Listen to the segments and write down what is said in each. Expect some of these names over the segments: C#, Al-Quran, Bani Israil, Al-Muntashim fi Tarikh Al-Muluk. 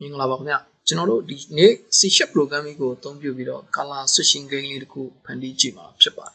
Ini ngelawak nya, cenodo di ne C# program itu tombyo biro kala switching gain ku pandi jima cepat.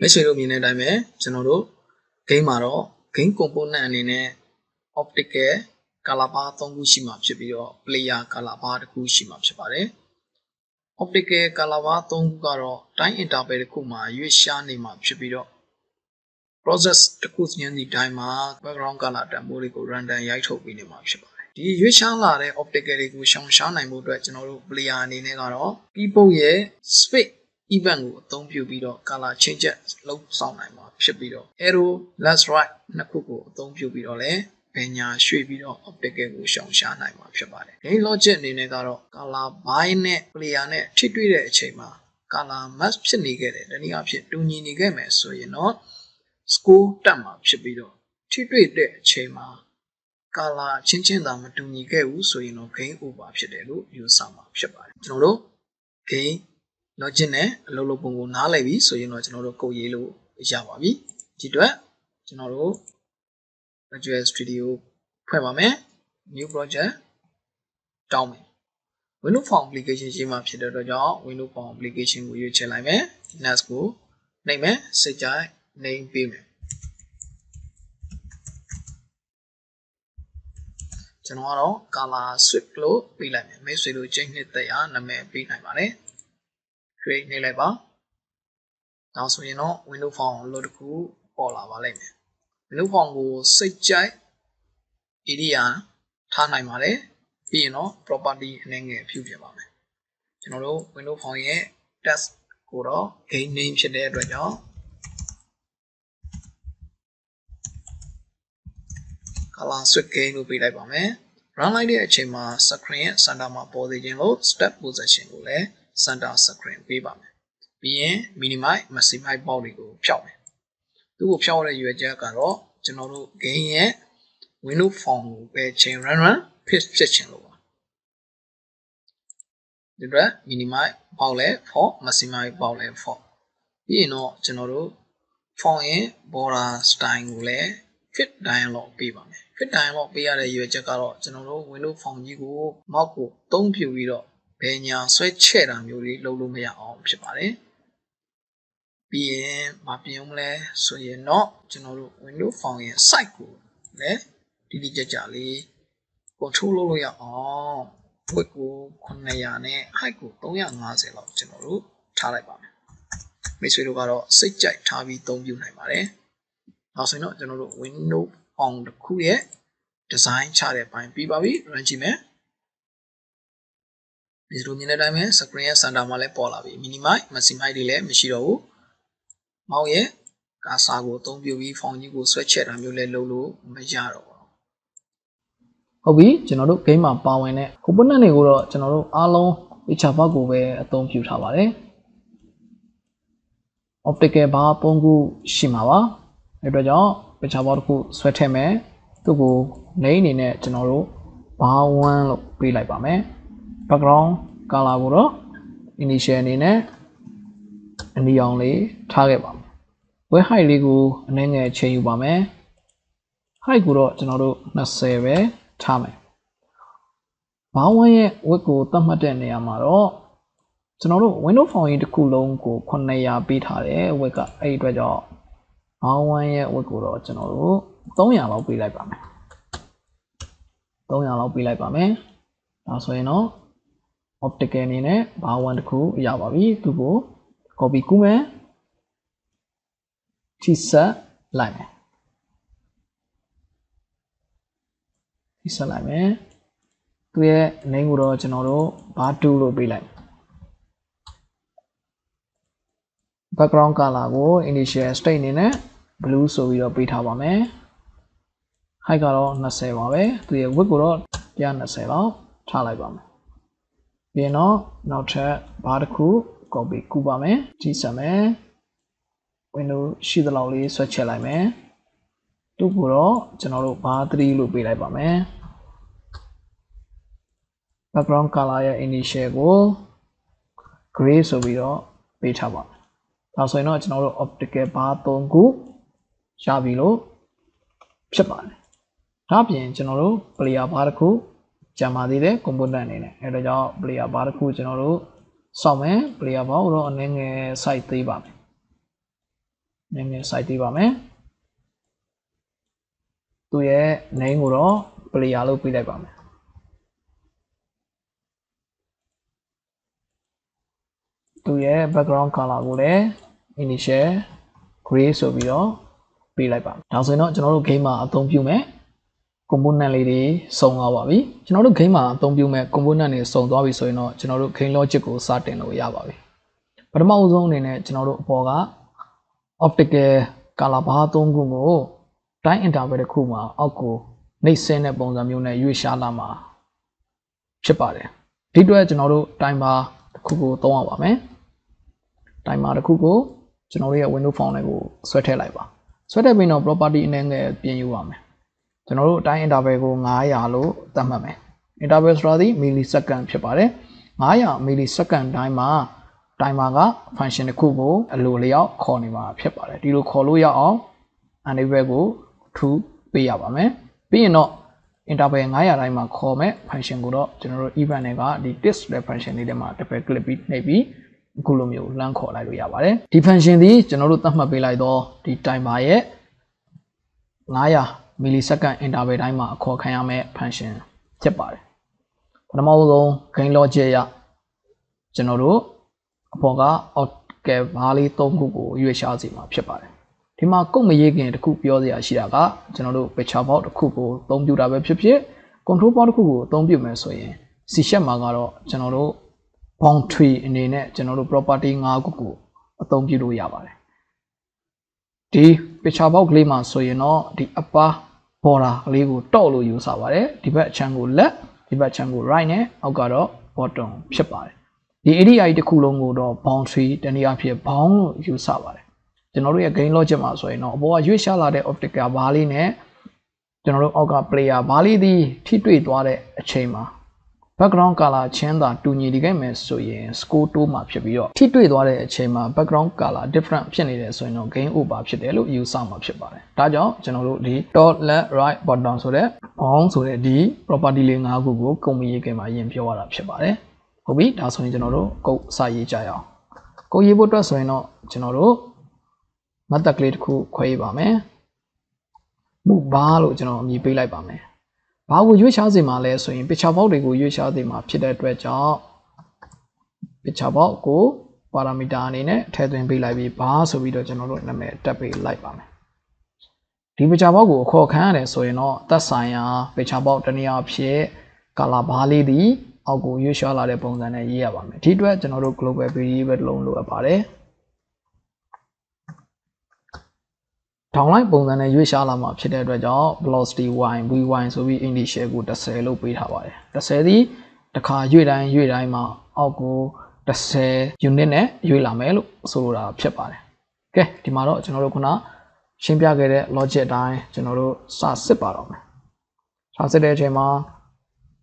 Mesiro mine daime senoro kei maro kei komponen anine optike kalapa tonggu shima shibiro player kalapa ku shima shibare optike kalapa tonggu karo time interval ku ma yuisha ni ma shibiro process takus nyani daima background color tambori ku random yai thok pi ni ma shibare di yuisha la de optike ri ku shong sha nai mu twet senoro player anine karo keyboard ye space event ku atongpyu pi do color change လောက် saung nai ma phit pi do arrow left right နှစ် ခု ကို atongpyu pi do le banya shwe pi do optical ကို shong sha nai ma phit parade gain logic အနေနဲ့ကတော့ color by နဲ့ player နဲ့ထိတွေ့တဲ့အချိန်မှာ color match ဖြစ်နေခဲ့တယ်တနည်းအားဖြင့်တူညီနေခဲ့မယ်ဆိုရင်တော့ score တက်မှာဖြစ်ပြီးတော့ထိတွေ့တဲ့အချိန်မှာ color ချင်းချင်းသာမတူညီခဲ့ဘူးဆိုရင်တော့ gain over ဖြစ်တယ်လို့ယူဆမှာဖြစ်ပါတယ်ကျွန်တော်တို့ gain logic နဲ့အလုပ်လုပ်ပုံကိုနားလည်ပြီဆိုရင်တော့ကျွန်တော်တို့ကုတ်ရေးလို့ရပါပြီဒီအတွက်ကျွန်တော်တို့ Visual Studio ဖွင့်ပါမယ် New Project တောင်းမယ် Windows Phone Application ရှိမှဖြစ်တဲ့အတွက်ကြောင့် Windows Phone Application ကိုရွေးချယ်လိုက်မယ် Next ကိုနှိပ်မယ်စိတ်ကြိုက်နှိပ်ပေးမယ်ကျွန်တော်ကတော့ Color Switch လို့ပေးလိုက်မယ်မိတ်ဆွေတို့ချိန်နှစ်တရားနာမည်ပေးနိုင်ပါတယ် create နေလိုက်ပါနောက်ဆိုရင်တော့ window form လို့တခုပေါ်လာပါလိမ့်မယ် window form ကိုစိတ်ကြိုက် area ထားနိုင်ပါတယ်ပြီးရင်တော့ property အနေငယ်ပြုပြင်ပါမယ်ကျွန်တော်တို့ window form ရဲ့ text ကိုတော့ game name ဖြစ်တဲ့အတွက်ကြောင့် color switch game လို့ပေးလိုက်ပါမယ် run လိုက်တဲ့အချိန်မှာ screen ရဲ့ center မှာပေါ်နေခြင်းလို့ step position ကိုလည်း center screen ပေးပါမယ်ပြီးရင် minimize maximize ပေါက်တွေကိုဖြောက်မယ်သူ့ကိုဖြောက်ရတဲ့ရွယ်ချက်ကတော့ကျွန်တော်တို့ gain ရဲ့ window form ကိုပဲ chain run run paste ဖြစ်ချင်လို့ပါဒီတော့ minimize ပေါက်လဲ for maximize ပေါက်လဲ for ပြီးရင်တော့ကျွန်တော်တို့ form ရဲ့ border style ကိုလည်း fit dialog ပေးပါမယ် fit dialog ပေးရတဲ့ရွယ်ချက်ကတော့ကျွန်တော်တို့ window form ကြီးကို mouse ကိုသုံးပြပြီးတော့ညာဆွဲချဲ့တာမျိုးလေးလုပ်လို့မရအောင်ဖြစ်ပါတယ်။ပြီးရင်မပြင်ဦးမလဲဆိုရင်တော့ကျွန်တော်တို့ window form ရဲ့ site ကိုလည်းတိတိကျကျလေး control လုပ်လို့ရအောင်။ width ကို900နဲ့ height ကို350လောက်ကျွန်တော်တို့ထားလိုက်ပါမယ်။မိတ်ဆွေတို့ကတော့စိတ်ကြိုက်ထားပြီးသုံးပြနိုင်ပါတယ်။နောက်ဆိုရင်တော့ကျွန်တော်တို့ window form တစ်ခုရဲ့ design ချတဲ့ပိုင်းပြီးပါပြီ။ run ကြည့်မယ်။ဒီလိုမြင်တဲ့တိုင်းမှာ screen ရဲ့ center မှာလည်းပေါ်လာပြီ minimize maximize တွေလည်းမရှိတော့ဘူး။မောင်းရဲ့ cursor ကိုအသုံးပြုပြီး font ကြီးကိုဆွဲချဲ့တာမျိုးလည်းလုပ်လို့မရတော့ဘူး။ဟုတ်ပြီကျွန်တော်တို့ game မှာပါဝင်တဲ့ component တွေကိုတော့ကျွန်တော်တို့အားလုံး feature box ကိုပဲအသုံးပြုထားပါတယ်။ optical bar ပုံကူရှိမှာပါ။အဲ့တော့ကြောင့် feature box တစ်ခုဆွဲထည့်မယ်။သူ့ကို name အနေနဲ့ကျွန်တော်တို့ bar 1 လို့ပေးလိုက်ပါမယ်။ background color ကိုတော့ initial အနေနဲ့အနီအောင်လေးထားခဲ့ပါမယ်။ width height လေးကိုအနည်းငယ်ချိန်ယူပါမယ်။ height ကိုတော့ကျွန်တော်တို့20ပဲထားမယ်။ bar 1ရဲ့ width ကိုသတ်မှတ်တဲ့နေရာမှာတော့ကျွန်တော်တို့ window form ကြီးတစ်ခုလုံးကို900ပေးထားတယ် width ကအဲ့ဒီအတွက်ကြောင့် bar 1ရဲ့ width ကိုတော့ကျွန်တော်တို့300လောက်ပေးလိုက်ပါမယ်။300လောက်ပေးလိုက်ပါမယ်။ဒါဆိုရင်တော့ optical အနေနဲ့ bar 1 တစ်ခုရပါပြီသူကို कॉपी में हिस्सा लाए में तो ये नहीं हो रहा चनारो बाटू लो भी लाए background का लागो initial state ini ने blue so video pita में hai karo nase wabe तो ये web रो क्या nase वाव थालाई वाम ये नो नोचे बार कु कॉपी कुबा में जिस में window शीत लाउली स्वच्छ लाए में तो पूरा चनारो बात्री लो भी लाए वाम background का लाया initial को grey so video pita वाम Langsung ini aja nol optiknya batongku, cabilo, cepat. Tapi yang cenderung beli aparku, jamadi deh komponen ini. Ada jauh beli aparku cenderung sama beli apa orang neng saiti bame, tuh ya neng orang beli alu pilih bame. Tuh ya background kalau boleh. Ini share create video pilih bang. Langsung ini channel game atau filmnya komponen ini song awabi. Channel game atau filmnya komponen ini song awabi so ini channel game logic itu saten lo ya awabi. Pertama usung ini channel poga optiknya kalau bahat tunggu time interval kuma aku nisenya bongsa miunnya usaha ma cepat ya. Di dua channel time bah kuku tolong awabi. Time ada kuku, channel ya window phone aku sweater lagi bah. Sweater bino property ini enggak biayu ame. Channel time interval aku ngaya lo tambah me. Interval seradi millisecond cepare. Ngaya millisecond time aga function kuku lo liya koni ma cepare. Di lo kolu ya om, ane bego two biya ame. Bino interval ngaya time aga kome function guru channel event aga di display function ini dema tepe klipit nebi. Gulumio langkau lalu ya bare. Di function di cenderung tambah belai do di time aye ngaya milisekan interval time aku kaya me function cepat. Pertama udah kain loje ya cenderung apakah oke balik tunggu USA sih ma cepat. Di mana kau meyakini kubu ya siaga cenderung pecapat kubu tunggu rabe cepat. Kontrol pada kubu tunggu mesoye. Sistem agaro cenderung Boundary ini nih cenderung property ngaku atau gitu ya bare. Di pecahan kelima soalnya di apa pora ligu tolu usa bare di bacanggu left di bacanggu right nih agaro bottom siapa. Di ini ada kulunggu do boundary dan di apa bound usa bare. Cenderung ya gain logic masoalnya bahwa usa lade optik abali nih cenderung agak play abali di titu itu ada cema. Background color change dunia di game soalnya score tu macam biar. Tiada itu ada cuma background color different macam ni soalnya game ubah macam ni, user macam ni. Tajau cenderung di top left right bottom soalnya, on soalnya di property link aku kumi game ayam biar macam ni. Kopi dah soalnya cenderung kau sayi jaya. Kau ibu tu soalnya cenderung mata klik ku kau iba me, mubah lu cenderung ni pilih iba me. Bagus juga sih malah soalnya pecahan itu juga sih malah tidak terjadi. Pecahan itu parameter ini tertutup lagi bahasa video channel nama tertutup lagi. Di pecahan itu kau kan soalnya tasanya pecahan ini apa kalau balik di aku juga ada pengguna iya bami. Di dua channel global beri berlalu apa deh. Tanggal pengguna juga lama tidak terjadi velocity y, v1 sebagai indikator kita selalu pilih. Tersebut terkait jualan mah aku tersebut unitnya jualan melu seluruh siapa. Okey, di mana cenderung kuna simpan kerja logik dan cenderung sahsi parau. Sahsi deh cuma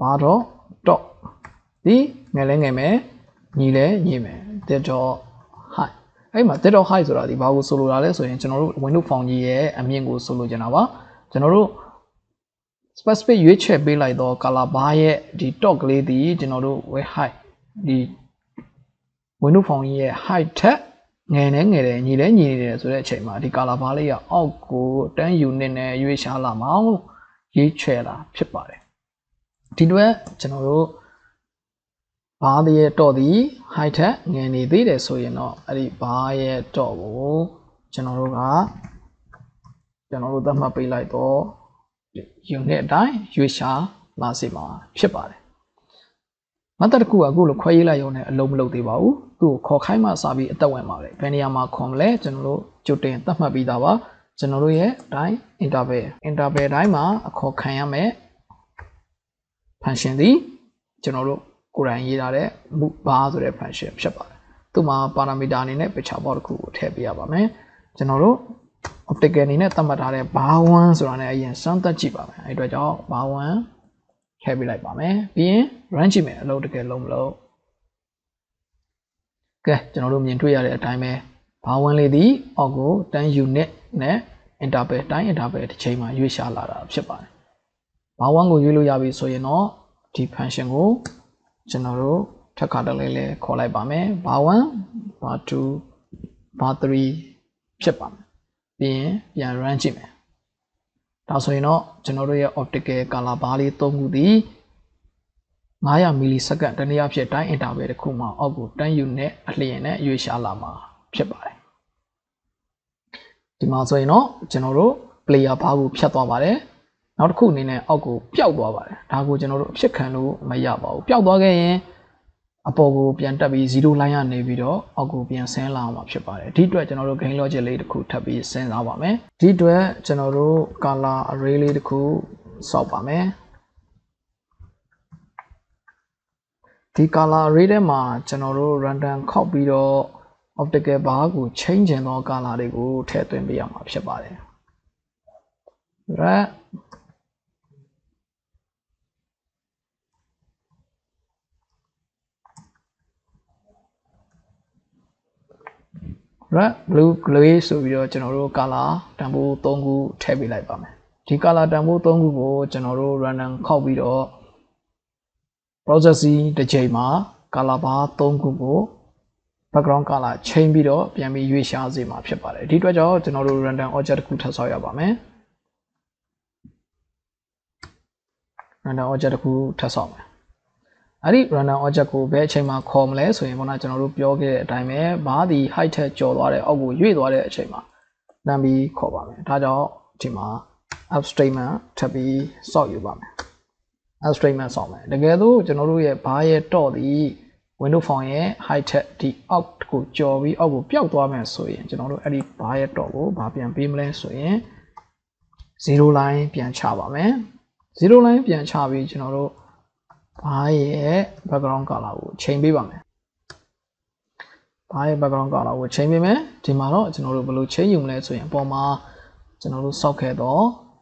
parau top di ngeleng ngeleng ni le terjadi. Aima teror high sudah di bawah seluruh ada soalnya cenderung window phone ye aminggu seluruh jenawa cenderung spesifik uce belai do kalau bahaya di dog lady cenderung we high di window phone ye high tech ngeneng ni le sudah cema di kalau bahaya aku dan unit ni uce lama uce lah cepat di dua cenderung Bahagia tadi, hai teh, ngeni di deh soalnya, hari bahagia cowo, channel udah mau pilih itu, unit day, juisa masih mah, siapa deh. Matar ku aku lu kaya lah unit lom di bawah, ku kokai mah sabi tahu emang deh, penya mah komle, channel cuti entah mau bidawa, channel ya day, interview day mah kokainya me, pensiun di, channel kurang ini ada bahasa referensi siapa? Tuh mah parameter ini pecabar ku terbiar bahme, jenoro optik ini tambah ada bawaan soalnya ini sangat ciba bahme, itu aja bawaan terbiar bahme, biar range me low deket low low. Oke, jenoro menyentuh ada time bawaan lidi, aku time unit ne interpret cima jual lah siapa? Bawaan ku jual ya bisoye no di pension ku jenoro terkadang lele kolai bame bawang batu bateri cepam biar yang range me. Tasoino jenoro ya optik kala bali tunggu di ngaya milisekan dan ya psetai interview kuma aku dan unit aliene yuisha lama psetai. Dimasoino jenoro player baru psetai bare. နောက်တစ်ခုအနေနဲ့အောက်ကိုပျောက်သွားပါတယ်ဒါကိုကျွန်တော်တို့အဖြစ်ခံလို့မရပါဘူးပျောက်သွားခဲ့ရင်အပေါ်ကိုပြန်တက်ပြီး0လိုင်းရနေပြီးတော့အောက်ကိုပြန်ဆင်းလာမှာဖြစ်ပါတယ်ဒီအတွက်ကျွန်တော်တို့ color array လေးတစ်ခုစောက်ပါမယ်ဒီအတွက်ကျွန်တော်တို့ color array ထဲမှာကျွန်တော်တို့ random ခောက်ပြီးတော့ optic bar ကို change တင်တော့ color တွေကိုထည့်သွင်းပေးရမှာဖြစ်ပါတယ် blue grey ဆိုပြီးတော့ကျွန်တော်တို့ color တန်ဖိုး 3 ခုထည့်ပေးလိုက်ပါမယ်ဒီ color တန်ဖိုး 3 ခုကိုကျွန်တော်တို့ random ခောက်ပြီးတော့ processing တစ်ချိန်မှာ color bar 3 ခုကို background color ချိန်ပြီးတော့ပြန်ပြီးရွေးရှားစေမှာဖြစ်ပါတယ်ဒီအတွက်ကြောင့်ကျွန်တော်တို့ random object တစ်ခုထပ်ဆောက်ရပါမယ် random object တစ်ခုထပ်ဆောက်မယ် Ari random object ကိုဘယ်အချိန်မှာခေါ်မလဲဆိုရင်ခုနကျွန်တော်တို့ပြောခဲ့တဲ့အတိုင်းပဲဘာဒီ height ထက်ကျော်သွားတဲ့အုပ်ကိုရွေ့သွားတဲ့အချိန်မှာတန်းပြီးခေါ်ပါမယ်ဒါကြောင့်ဒီမှာ abstract မှာထပ်ပြီးစောက်ယူပါမယ် abstract မှာစောက်မယ်တကယ်လို့ကျွန်တော်တို့ရဲ့ဘာရဲ့တော့ဒီ window font ရဲ့ height ထက်ဒီအောက်ကိုကျော်ပြီးအောက်ကိုပျောက်သွားမယ်ဆိုရင်ကျွန်တော်တို့အဲ့ဒီဘာရဲ့တော့ကိုဘာပြန်ပေးမလဲဆိုရင် 0 line ပြန်ချပါမယ် 0 line ပြန်ချပြီးကျွန်တော်တို့ Bahagia background color ku change bi bame. Bahagia background color ku change bi me. Di mana jenoro belum change mulai soalnya. Poma jenoro sok he do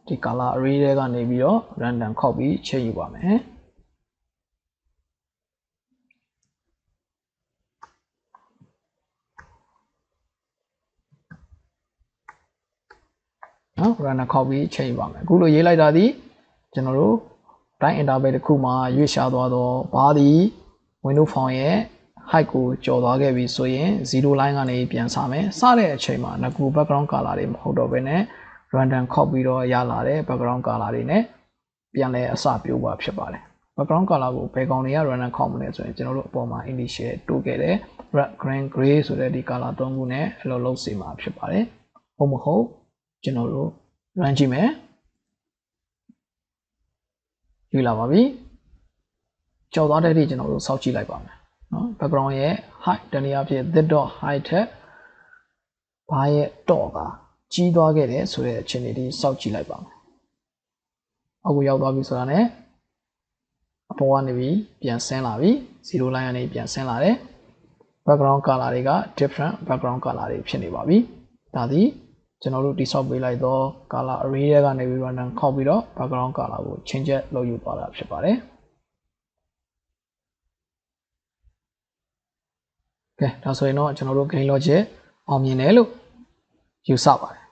di color array deka ni bio random copy change bame. Nah random copy change bame. Kulo ye lai tadi jenoro Line interval ခုမှာရွေ့ရှားသွားတော့ဘာဒီ window font ရဲ့ height ကိုကျော်သွားခဲ့ပြီဆိုရင် 0 line ကနေပြန်စမယ်စတဲ့အချိန်မှာငါက background color တွေမဟုတ်တော့ဘဲနဲ့ random ခောက်ပြီးတော့ရလာတဲ့ background color တွေနဲ့ပြန်လဲအစပြုပါဖြစ်ပါတယ် background color ကိုဘယ်ကောင်တွေက random ခောက်မလဲဆိုရင်ကျွန်တော်တို့အပေါ်မှာ initial တိုးခဲ့တဲ့ red green grey ဆိုတဲ့ဒီ color 3 ခုနဲ့အလုပ်လုပ်စီမှာဖြစ်ပါတယ် ဟုတ်မဟုတ် ကျွန်တော်တို့ run ကြည့်မယ် ယူလာပါပြီကြောက်သွားတဲ့ဒီကျွန်တော်တို့စောက်ကြည့်လိုက်ပါမယ်နော် background ရဲ့ height တနည်းအားဖြင့် thit.height ထက်ဘာရဲ့တော့ကကြီးသွားခဲ့တယ်ဆိုတဲ့အချိန်လေးဒီစောက်ကြည့်လိုက်ပါမယ်အခုရောက်သွားပြီဆိုတာနဲ့အပေါ်ကနေပြီးပြန်ဆင်းလာပြီ 0 line ကနေပြန်ဆင်းလာတယ် background color တွေက different background color တွေဖြစ်နေပါပြီဒါသည် ကျွန်တော်တို့တိဆောက်ပေးလိုက်တော့ color array ကနေပြီး random ခောက်ပြီးတော့ background color ကို change လုပ်ယူသွားတာဖြစ်ပါတယ် Okay ဒါဆိုရင်တော့ကျွန်တော်တို့ game logic အောင်မြင်တယ်လို့ယူဆပါတယ်